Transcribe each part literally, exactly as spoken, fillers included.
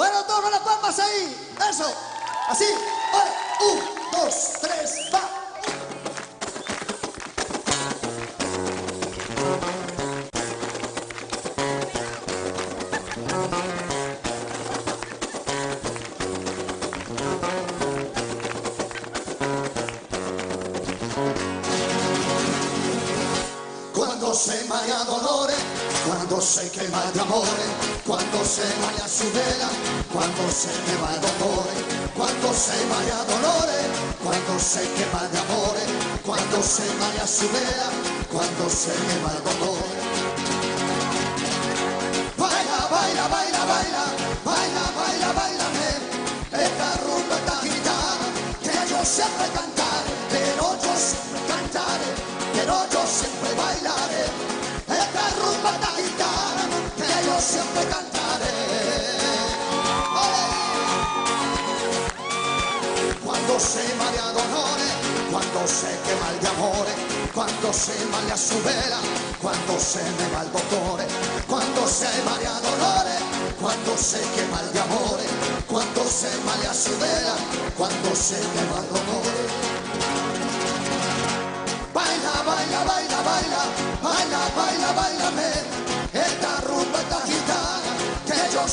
Bueno, toma las palmas ahí. Eso. Así. Ahora. Un, dos, tres, va. Quando sei mai a dolore, quando sei che vai d'amore, quando sei mai a sudela, quando sei che vai d'amore, quando sei mai a dolore, quando sei che vai d'amore, quando sei mai a sudela, quando sei che vai d'amore. Baila, baila, baila, baila, baila, baila, baila me, esta rumba esta gitana, che io sempre cantare, però io sempre cantare, però io sempre bailare. Siempre cantaré. ¡Olé! Cuando se marea dolore, cuando se quema el de amore, cuando se marea su vela, cuando se me va el dottore, cuando se marea dolore, cuando se quema el de amore, cuando se marea su vela, cuando se me va el dottore. Baila, baila, baila, baila, baila, baila, baila me.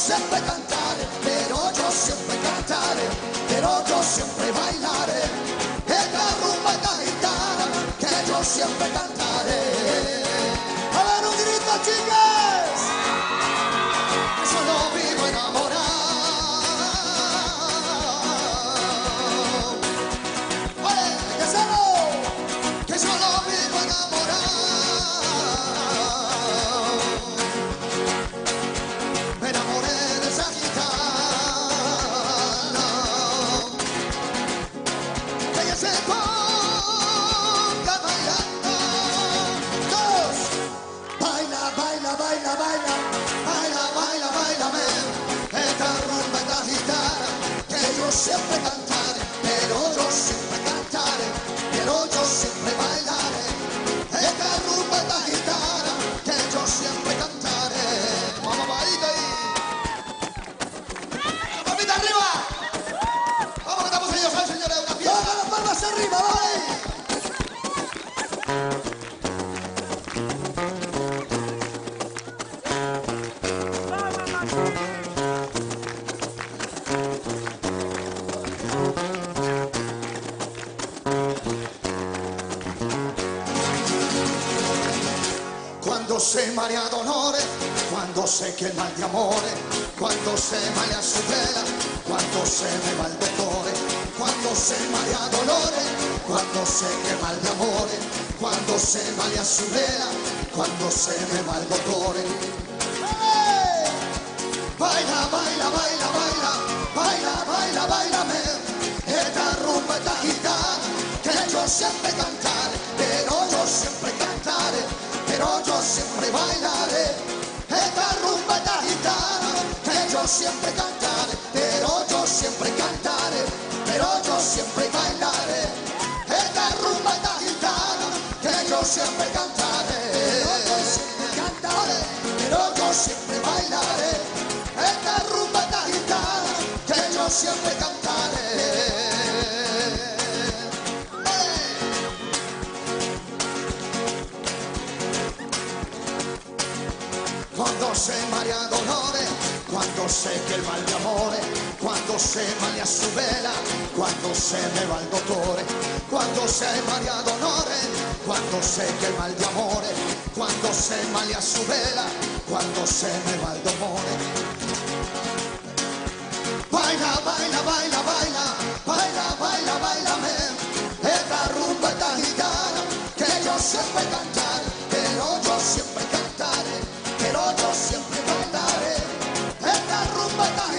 Sempre cantare, però io sempre cantare, però io sempre bailare, e la rumba e la gitana, che io sempre cantare. Allora un grito a chicas, che sono vivo innamorato. Olé, che sono, che sono vivo innamorato. Sempre cantare, però io sempre cantare, però io sempre bailare, e la rumba e la chitarra, che io sempre cantare. Mamma baita ahí. Mamita arriba. Vamos que estamos ellos, señores, una fiesta. Vamos las palmas arriba, vale. Quando sei marea d'onore, quando sei che mal di amore, quando sei marea su vela, quando sei me va il dottore, quando sei marea d'onore, quando sei che mal di amore, quando sei marea su vela, quando sei me va il dottore. Hey! Baila, baila, baila, baila, baila, baila, baila me, e la rumba e la gitana, che io sempre cantare, però io sempre cantare, però io sempre bailare, e la rumba e la gitana, che io sempre cantare, però io sempre cantare, però io sempre bailare, e la rumba e la gitana, che io sempre cantare, però io sempre cantare, però io sempre bailare, e la rumba e la gitana, che io sempre cantare. Quando sei marea d'onore, quando sei che mal di amore, quando sei marea su vela, quando sei me va il dottore, quando sei marea d'onore, quando sei che mal di amore, quando sei marea su vela, quando sei me va il dottore. Baila, baila, baila, baila, baila, baila, baila me, e la rumba e la gitana, che io sempre cantare, però io sempre cantare, pero yo siempre bailaré esta rumba.